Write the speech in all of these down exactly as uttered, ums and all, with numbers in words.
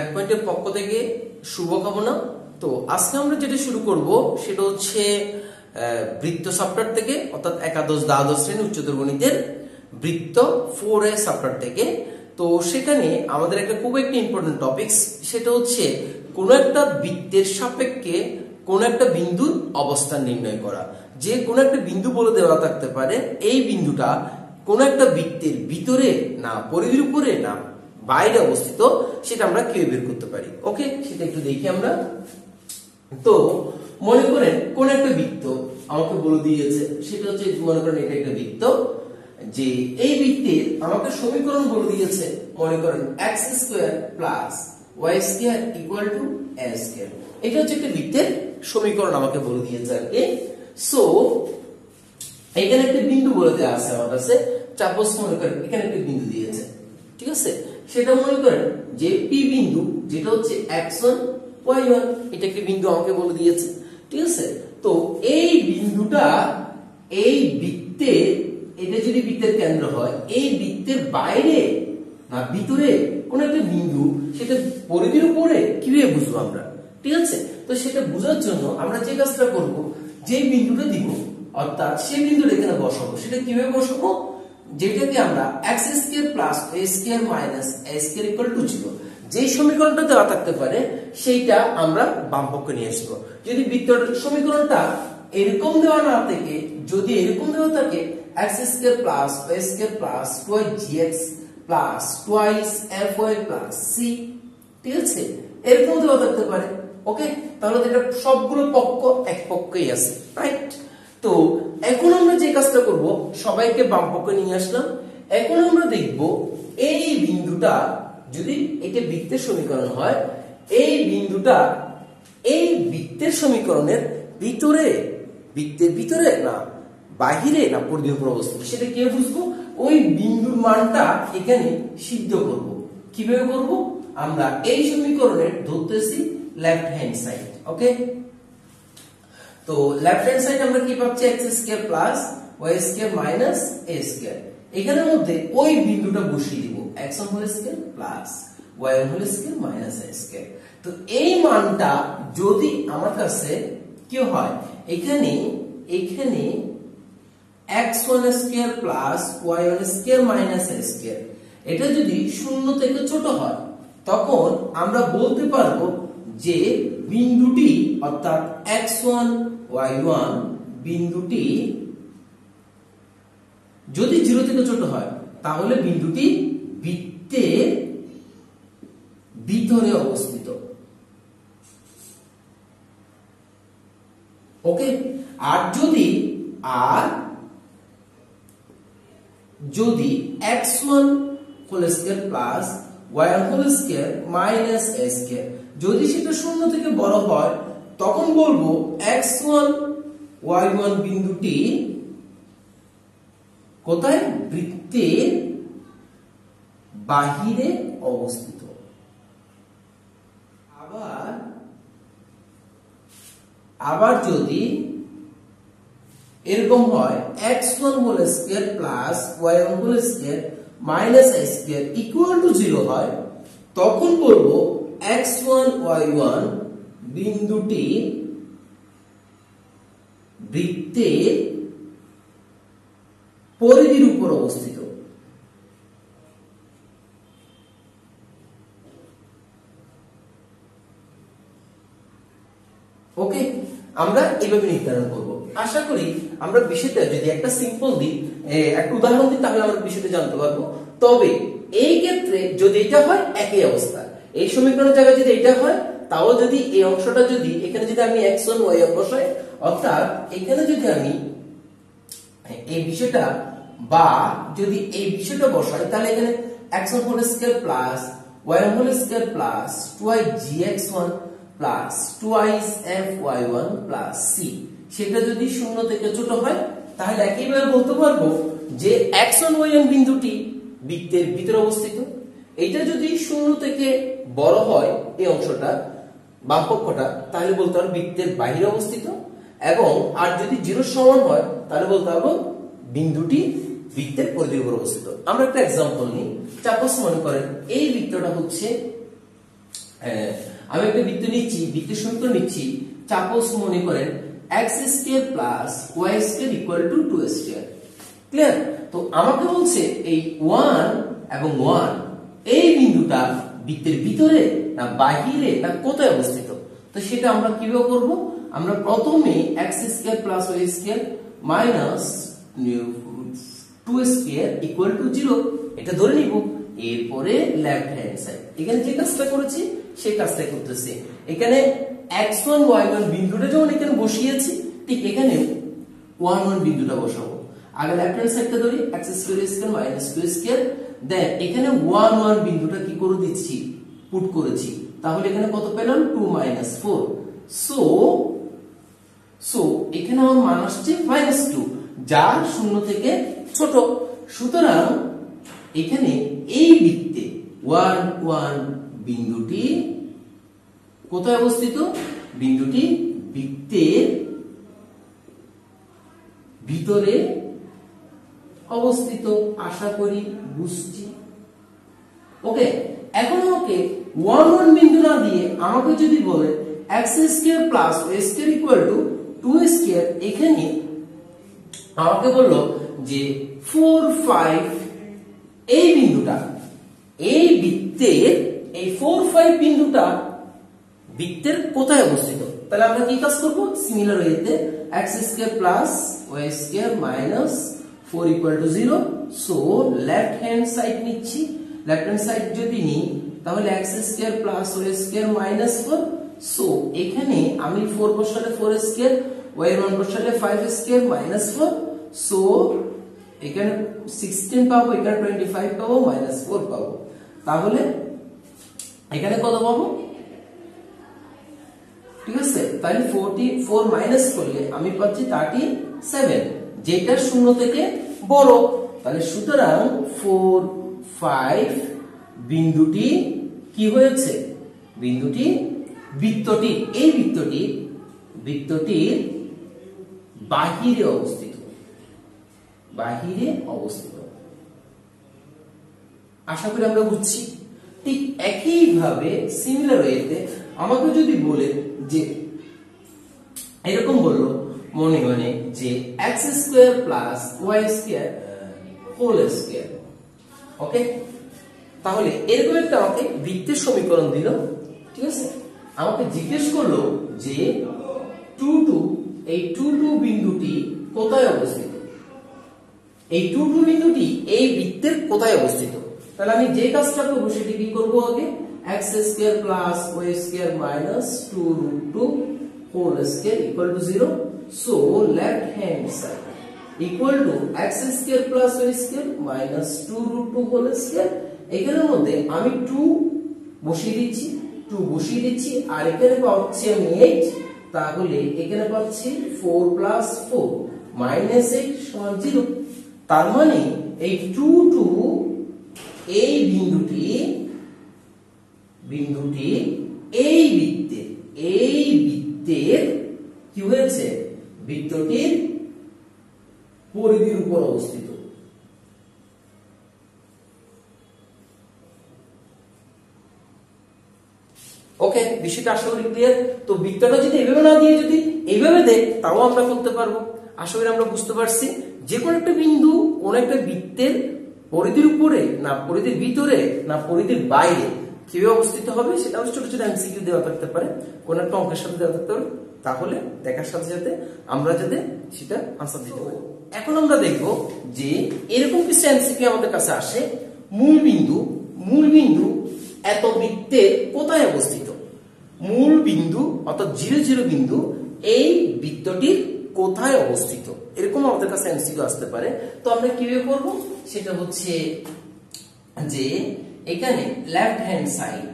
Back পয়েন্টের পক্ষ থেকে শুভকামনা। তো আজকে আমরা যেটা শুরু করব সেটা হচ্ছে বৃত্ত সফটওয়্যার থেকে, অর্থাৎ একাদশ দ্বাদশ শ্রেণী উচ্চতর গণিতের বৃত্ত ফোর এ সফটওয়্যার থেকে। তো সেখানে আমাদের একটা খুব একটা ইম্পর্টেন্ট টপিকস, সেটা হচ্ছে কোন একটা বৃত্তের সাপেক্ষে কোন একটা বিন্দুর অবস্থান নির্ণয় করা। যে কোন একটা বিন্দু বলে দেওয়া থাকতে পারে এই বিন্দুটা কোন একটা বৃত্তের ভিতরে না পরিধির উপরে না বাইরে অবস্থিত, সেটা আমরা কিভাবে বের করতে পারি। ওকে, সেটা একটু দেখি আমরা। তো মনে করেন কোন একটা বৃত্ত আমাকে বলে দিয়েছে, সেটা হচ্ছে মনে করেন এটা একটা বৃত্ত, যে এই বৃত্তের আমাকে সমীকরণ বলে দিয়েছে। মনে করেন x square plus Y square equal to A square, এটা হচ্ছে একটা বৃত্তের সমীকরণ আমাকে বলে দিয়েছে আর কি। সো এখানে একটা বিন্দু বলে দেওয়া আছে আমার কাছে, চাপস মনে করেন এখানে একটা বিন্দু দিয়েছে, ঠিক আছে। সেটা মনে করেন যে পি বিন্দু, যেটা হচ্ছে এক্স ওয়ান ওয়াই ওয়ান, এটা একটা বিন্দু আমাকে বলে দিয়েছে, ঠিক আছে। তো এই বিন্দুটা এই বৃত্তের, এটা যদি বৃত্তের কেন্দ্র হয়, এই বৃত্তের বাইরে না ভিতরে কোন একটা বিন্দু, সেটা পরিধির উপরে কিভাবে বুঝবো আমরা, ঠিক আছে। তো সেটা বোঝার জন্য আমরা যে কাজটা করব, যে বিন্দুটা দিব অর্থাৎ সেই বিন্দুটা এখানে বসাবো। সেটা কিভাবে বসাবো, যেটাকে আমরা x square plus a square minus a square equal to zero, যে সমীকরণটা দেওয়া থাকতে পারে সেইটা আমরা বামপক্ষে নিয়ে আসবো। যদি বৃত্তের সমীকরণটা এরকম দেওয়া না থাকে, যদি এরকম দেওয়া থাকে x square plus a square plus y g x plus twice f y plus c, ঠিক আছে, এরকম দেওয়া থাকতে পারে। ওকে, তাহলে এটা সবগুলো পক্ষ এক পক্ষেই আছে, রাইট। তো এখন আমরা যে কাজটা করব, সবাইকে বাম পক্ষে নিয়ে আসলাম। এখন আমরা দেখব এই বিন্দুটা, যদি এটা বৃত্তের সমীকরণ হয়, এই বিন্দুটা এই বৃত্তের সমীকরণের ভিতরে বৃত্তের ভিতরে না বাহিরে না পরিধির উপর অবস্থিত, সেটা কে বুঝবো, ওই বিন্দুর মানটা এখানে সিদ্ধ করব। কিভাবে করব, আমরা এই সমীকরণের ধরতেছি লেফট হ্যান্ড সাইড। ওকে, তো লেফট হ্যান্ড সাইড আমরা কি পাচ্ছি, x square plus y square minus a square. এখানের মধ্যে ওই বিন্দুটা বসিয়ে দিব, x whole square plus y whole square minus a square. তো এই মানটা যদি আমার কাছে কি হয়, এখানে এখানে x one square plus y one square minus a square, এটা যদি শূন্য থেকে ছোট হয়, তখন আমরা বলতে পারবো যে বিন্দুটি অর্থাৎ এক্স ওয়ান ওয়াই ওয়ান বিন্দুটি যদি জিরো থেকে ছোট হয়, তাহলে বিন্দুটি বৃত্তের ভিতরে অবস্থিত। ওকে, আর যদি আর যদি x one whole square plus y one whole square minus a square, যদি সেটা শূন্য থেকে বড় হয়, তখন বলবো এক্স ওয়ান ওয়াই ওয়ান বিন্দুটি কোথায়, বৃত্তের বাহিরে অবস্থিত। আবার আবার যদি এরকম হয়, x one whole square plus y one whole square minus a square equal to zero হয়, তখন বলবো এক্স ওয়ান ওয়াই ওয়ান বিন্দুটি বৃত্তের পরিধির উপর অবস্থিত। ওকে, আমরা এইভাবে নির্ধারণ করব। আশা করি আমরা বিষয়টা, যদি একটা সিম্পল দিই, একটা উদাহরণ দিই, তাহলে আমরা বিষয়টা জানতে পারবো। তবে এই ক্ষেত্রে যদি এটা হয় একই অবস্থা, এই সমীকরণের জায়গায় যদি এটা হয়, তাও যদি এই অংশটা যদি এখানে যদি আমি এক্স ওয়ান ওয়াই ওয়ান বসাই, অর্থাৎ এখানে যদি আমি এই বিষয়টা বা যদি এই বিষয়টা বসাই, তাহলে এখানে x one whole square plus y one whole square plus two y g x one plus two y f y one plus c, সেটা যদি শূন্য থেকে ছোট হয়, তাহলে একইভাবে বলতে পারবো যে এক্স ওয়ান ওয়াই ওয়ান বিন্দুটি বৃত্তের ভিতরে অবস্থিত। এটা যদি শূন্য থেকে বড় হয়, এই অংশটা বামপক্ষটা, তাহলে বলতে হবে বৃত্তের বাইরে অবস্থিত, এবং আর যদি জিরো সমান হয়, তাহলে বলতে হবে বিন্দুটি বৃত্তের পরিধির উপর অবস্থিত। আমরা একটা এক্সাম্পল নিই। চাপস মনে করেন এই বৃত্তটা হচ্ছে আমি একটা বৃত্ত নিচ্ছি, বৃত্তের সমীকরণ নিচ্ছি। চাপস মনে করেন x² + y² = two x square. Clear? তো আমাকে বলছে এই ওয়ান এবং ওয়ান এই বিন্দুটা বৃত্তের ভিতরে না বাহিরে না কোথায় অবস্থিত? তো সেটা আমরা কিভাবে করব? আমরা প্রথমে x² + y² - two x square = zero এটা ধরে নিব। এরপরে লেফট হ্যান্ড সাইড এখানে যে কাজটা করেছি সেই কাজটা করতেছি। এখানে x one y one বিন্দুটা যখন এখানে বসিয়েছি ঠিক এখানে y one বিন্দুটা বসাবো। আগে লেফট হ্যান্ড সাইডটা ধরি x square square minus two square, দেন এখানে y one বিন্দুটা কি করে দিচ্ছি, পুট করেছি। তাহলে এখানে কত পেলাম, two minus four। So so এখানে আমার মান আসছে minus two, যা শূন্য থেকে ছোট। সুতরাং এখানে এই বৃত্তে y one বিন্দুটি কোথায় অবস্থিত? বিন্দুটি বৃত্তের ভিতরে অবস্থিত। আশা করি বুঝছি। ওকে, এখন আমাকে y one বিন্দু না দিয়ে আমাকে যদি বলে x square plus y square equal to two square, এখানে আমাকে বলল যে four five এই বিন্দুটা, এই বৃত্তের এই four five বিন্দুটা বৃত্তের কোথায় অবস্থিত? তাহলে আমরা কি কাজ করব? সিমিলার ওয়েতে x square plus y square minus four equal to zero। So left hand side নিচ্ছি। লেফট হ্যান্ড সাইড যদি নিই তাহলে x square plus y square minus four। So এখানে আমি four বসালে four square, y one বসালে five square minus four। So এখানে sixteen পাবো, এখানে twenty-five পাবো, minus four পাবো। তাহলে এখানে কত পাবো? ঠিক আছে, তাহলে forty-four মাইনাস করলে আমি পাচ্ছি thirty-seven, যেটা শূন্য থেকে বড়। তাহলে সুতরাং four five বিন্দুটি কি হয়েছে? বিন্দুটি বৃত্তটি এই বৃত্তটি বৃত্তটির বাহিরে অবস্থিত, বাহিরে অবস্থিত। আশা করি আমরা বুঝছি। ঠিক একই ভাবে সিমিলার ওয়েতে আমাকে যদি বলে যে এরকম বললো মনে মনে যে x square plus y square whole square, ওকে, তাহলে এরকম একটা আমাকে বৃত্তের সমীকরণ দিল। ঠিক আছে, আমাকে জিজ্ঞেস করলো যে টু টু এই টু টু বিন্দুটি কোথায় অবস্থিত, এই টু টু বিন্দুটি এই বৃত্তের কোথায় অবস্থিত? তাহলে আমি যে কাজটা করবো সেটি কি করবো? আগে x square plus y square minus two root two whole square equal to zero. So left hand side equal to x square plus y square minus two root two whole square। এখানের মধ্যে আমি two বসিয়ে দিচ্ছি, two বসিয়ে দিচ্ছি, আর এখানে পাচ্ছি আমি eight। তাহলে এখানে পাচ্ছি four plus four minus eight সমান zero। তার মানে এই two two এই বিন্দুটি বিন্দুটি এই বৃত্তে এই বৃত্তের কি হয়েছে, বৃত্তটির পরিধির উপর অবস্থিত। ওকে, বিষয়টা আশা করি ক্লিয়ার। তো বৃত্তটা যদি এভাবে না দিয়ে যদি এইভাবে দেখ তাও আমরা করতে পারবো। আশা করি আমরা বুঝতে পারছি যে কোনো একটা বিন্দু কোন একটা বৃত্তের পরিধির উপরে না পরিধির ভিতরে না পরিধির বাইরে কিভাবে অবস্থিত হবে সেটা ছোট ছোট এমসিকিউ দেওয়া থাকতে পারে, কোন একটা অঙ্কের সাথে দেওয়া থাকতে পারে। তাহলে দেখার সাথে সাথে আমরা যাতে সেটা আনসার দিতে পারি। এখন আমরা দেখব যে এরকম কিছু এমসিকিউ আমাদের কাছে আসে, মূল বিন্দু মূল বিন্দু এত বৃত্তে কোথায় অবস্থিত? মূল বিন্দু অর্থাৎ জিরো জিরো বিন্দু এই বৃত্তটির কোথায় অবস্থিত? এরকম আমাদের কাছে এমসিকিউ আসতে পারে। তো আমরা কিভাবে করব সেটা হচ্ছে যে এখানে লেফট হ্যান্ড সাইড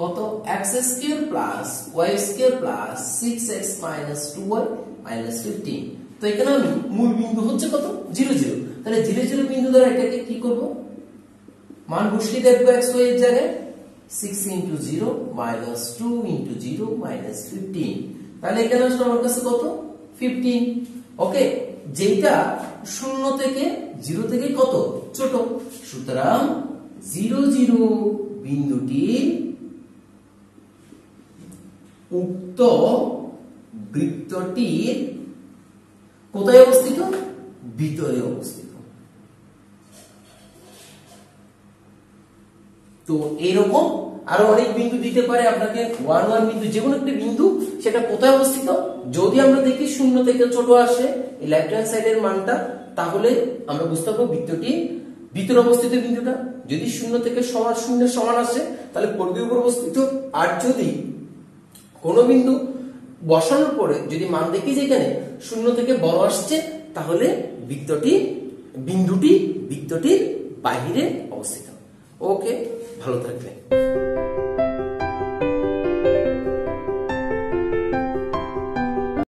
কত, x square plus y square plus six x minus two y minus fifteen। তো এখানে মূল বিন্দু হচ্ছে কত, zero zero। তাহলে zero zero বিন্দু দ্বারা এটাকে কি করব, মান বসিয়ে দেব x y এর জায়গায় six into zero minus two into zero minus fifteen। তাহলে এখানে আসলে আমার কাছে কত, fifteen। ওকে, যেটা শূন্য থেকে জিরো থেকে কত ছোট। সুতরাং জিরো জিরো বিন্দুটি उक्त বৃত্তটির কোথায় অবস্থিত? ভিতরে অবস্থিত। তো এরকম আরো অনেক বিন্দু দিতে পারে আপনাকে, ওয়ান ওয়ান বিন্দু, যেকোনো একটা বিন্দু সেটা কোথায় অবস্থিত যদি আমরা দেখি শূন্য থেকে ছোট আসে এই লেফট হ্যান্ড সাইডের মানটা, তাহলে আমরা বুঝতে পারবো বৃত্তটি ভিতরে অবস্থিত বিন্দুটা। যদি শূন্য থেকে সমান শূন্যের সমান আসে তাহলে পূর্বে উপর অবস্থিত। আর যদি কোন বিন্দু বসানোর পরে যদি মান দেখি যেখানে শূন্য থেকে বড় আসছে তাহলে বৃত্তটি বিন্দুটি বৃত্তটির বাহিরে অবস্থিত। ওকে, ভালো থাকবেন।